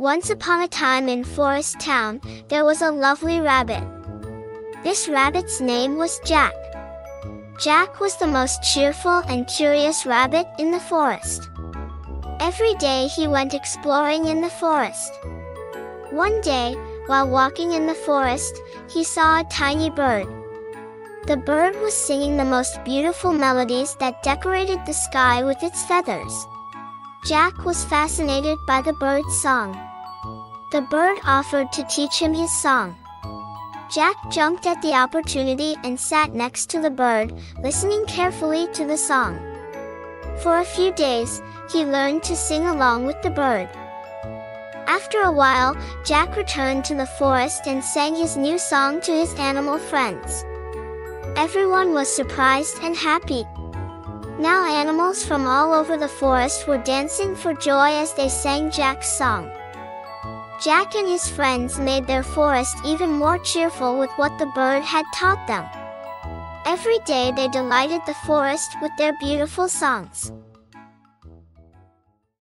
Once upon a time in Forest Town, there was a lovely rabbit. This rabbit's name was Jack. Jack was the most cheerful and curious rabbit in the forest. Every day he went exploring in the forest. One day, while walking in the forest, he saw a tiny bird. The bird was singing the most beautiful melodies that decorated the sky with its feathers. Jack was fascinated by the bird's song. The bird offered to teach him his song. Jack jumped at the opportunity and sat next to the bird, listening carefully to the song. For a few days, he learned to sing along with the bird. After a while, Jack returned to the forest and sang his new song to his animal friends. Everyone was surprised and happy. Now animals from all over the forest were dancing for joy as they sang Jack's song. Jack and his friends made their forest even more cheerful with what the bird had taught them. Every day they delighted the forest with their beautiful songs.